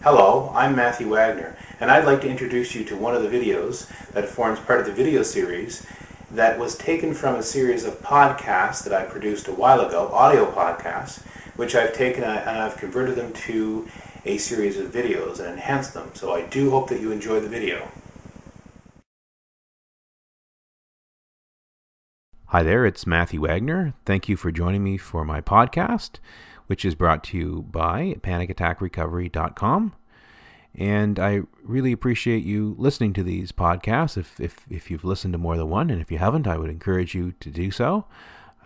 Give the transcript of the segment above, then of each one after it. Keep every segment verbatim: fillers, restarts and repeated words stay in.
Hello, I'm Matthew Wagner, and I'd like to introduce you to one of the videos that forms part of the video series that was taken from a series of podcasts that I produced a while ago, audio podcasts, which I've taken and I've converted them to a series of videos and enhanced them. So I do hope that you enjoy the video. Hi there, it's Matthew Wagner. Thank you for joining me for my podcast, which is brought to you by Panic Attack Recovery dot com. And I really appreciate you listening to these podcasts. If, if, if you've listened to more than one, and if you haven't, I would encourage you to do so.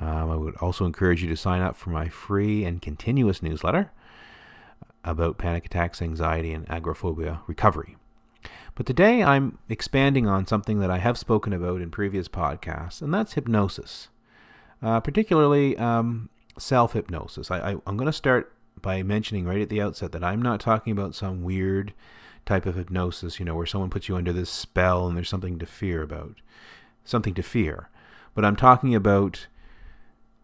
Um, I would also encourage you to sign up for my free and continuous newsletter about panic attacks, anxiety, and agoraphobia recovery. But today I'm expanding on something that I have spoken about in previous podcasts, and that's hypnosis, uh, particularly um, self-hypnosis. I, I, I'm going to start by mentioning right at the outset that I'm not talking about some weird type of hypnosis, you know, where someone puts you under this spell and there's something to fear about, something to fear. But I'm talking about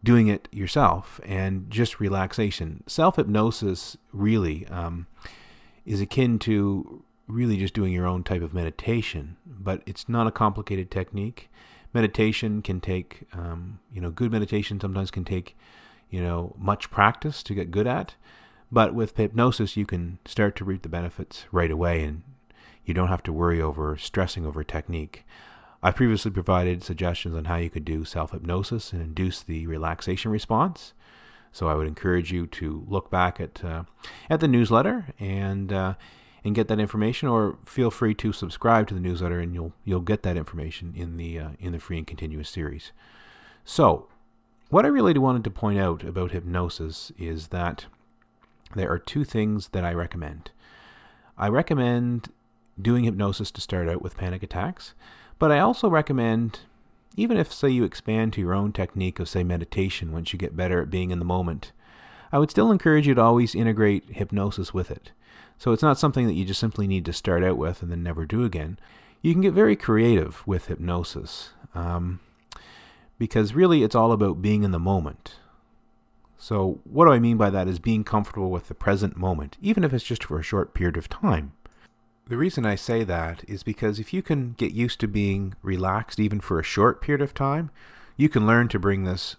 doing it yourself and just relaxation. Self-hypnosis really um, is akin to really just doing your own type of meditation, but it's not a complicated technique. Meditation can take, um, you know, good meditation sometimes can take you know, much practice to get good at. But with hypnosis, you can start to reap the benefits right away, and you don't have to worry over stressing over technique. I previously provided suggestions on how you could do self-hypnosis and induce the relaxation response. So I would encourage you to look back at uh, at the newsletter and uh, and get that information, or feel free to subscribe to the newsletter, and you'll you'll get that information in the uh, in the free and continuous series. So, what I really wanted to point out about hypnosis is that there are two things that I recommend. I recommend doing hypnosis to start out with panic attacks, but I also recommend, even if, say, you expand to your own technique of, say, meditation once you get better at being in the moment, I would still encourage you to always integrate hypnosis with it. So it's not something that you just simply need to start out with and then never do again. You can get very creative with hypnosis. Um, Because really it's all about being in the moment. So what do I mean by that is being comfortable with the present moment, even if it's just for a short period of time. The reason I say that is because if you can get used to being relaxed even for a short period of time, you can learn to bring this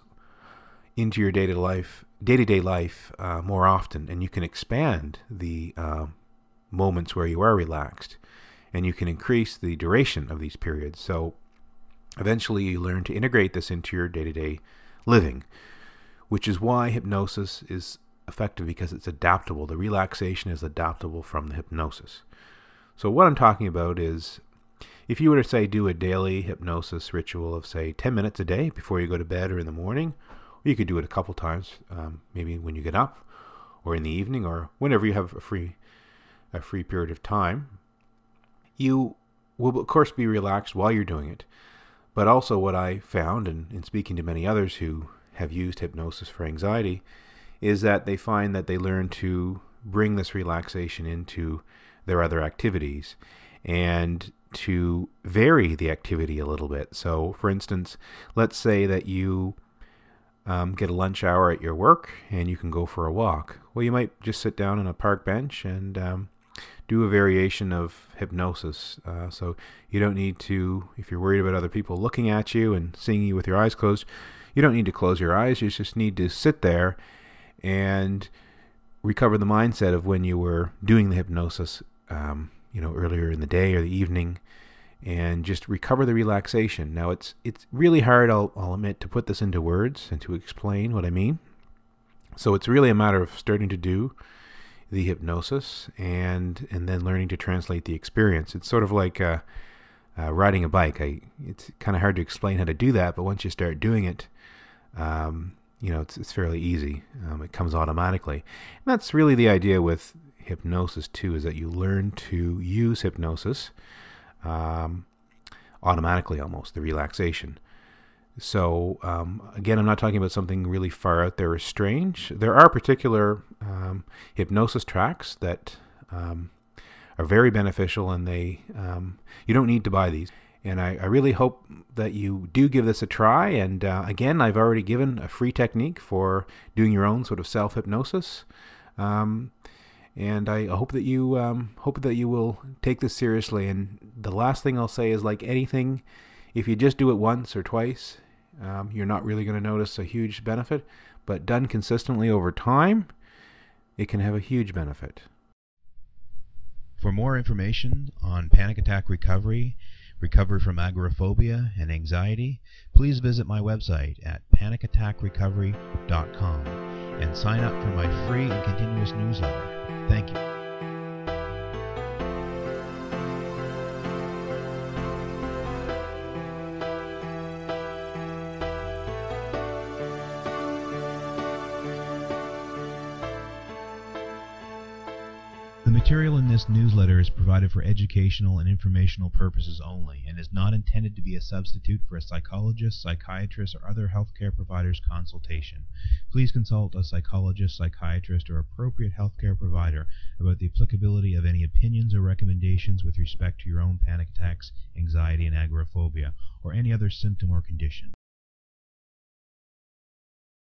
into your day-to-day life, day-to-day life uh, more often, and you can expand the uh, moments where you are relaxed, and you can increase the duration of these periods. So eventually you learn to integrate this into your day-to-day living, which is why hypnosis is effective, because it's adaptable. The relaxation is adaptable from the hypnosis. So what I'm talking about is, if you were to, say, do a daily hypnosis ritual of, say, ten minutes a day before you go to bed or in the morning, or you could do it a couple times, um, maybe when you get up or in the evening or whenever you have a free, a free period of time, you will, of course, be relaxed while you're doing it. But also what I found, and in speaking to many others who have used hypnosis for anxiety, is that they find that they learn to bring this relaxation into their other activities and to vary the activity a little bit. So, for instance, let's say that you um, get a lunch hour at your work and you can go for a walk. Well, you might just sit down on a park bench and um, do a variation of hypnosis. Uh, so you don't need to, if you're worried about other people looking at you and seeing you with your eyes closed, you don't need to close your eyes. You just need to sit there and recover the mindset of when you were doing the hypnosis, um, you know, earlier in the day or the evening, and just recover the relaxation. Now, it's, it's really hard, I'll, I'll admit, to put this into words and to explain what I mean. So it's really a matter of starting to do the hypnosis and and then learning to translate the experience. It's sort of like uh, uh, riding a bike. I, it's kind of hard to explain how to do that, but once you start doing it, um, you know, it's, it's fairly easy. Um, it comes automatically. And that's really the idea with hypnosis too, is that you learn to use hypnosis um, automatically, almost, the relaxation. So, um, again, I'm not talking about something really far out there or strange. There are particular um, hypnosis tracks that um, are very beneficial, and they um, you don't need to buy these. And I, I really hope that you do give this a try. And uh, again, I've already given a free technique for doing your own sort of self-hypnosis. Um, And I hope that you um, hope that you will take this seriously. And the last thing I'll say is, like anything, if you just do it once or twice, um, you're not really going to notice a huge benefit. But done consistently over time, it can have a huge benefit. For more information on panic attack recovery, recovery from agoraphobia and anxiety, please visit my website at panic attack recovery dot com and sign up for my free and continuous newsletter. Thank you. The material in this newsletter is provided for educational and informational purposes only and is not intended to be a substitute for a psychologist, psychiatrist, or other healthcare provider's consultation. Please consult a psychologist, psychiatrist, or appropriate healthcare provider about the applicability of any opinions or recommendations with respect to your own panic attacks, anxiety, and agoraphobia, or any other symptom or condition.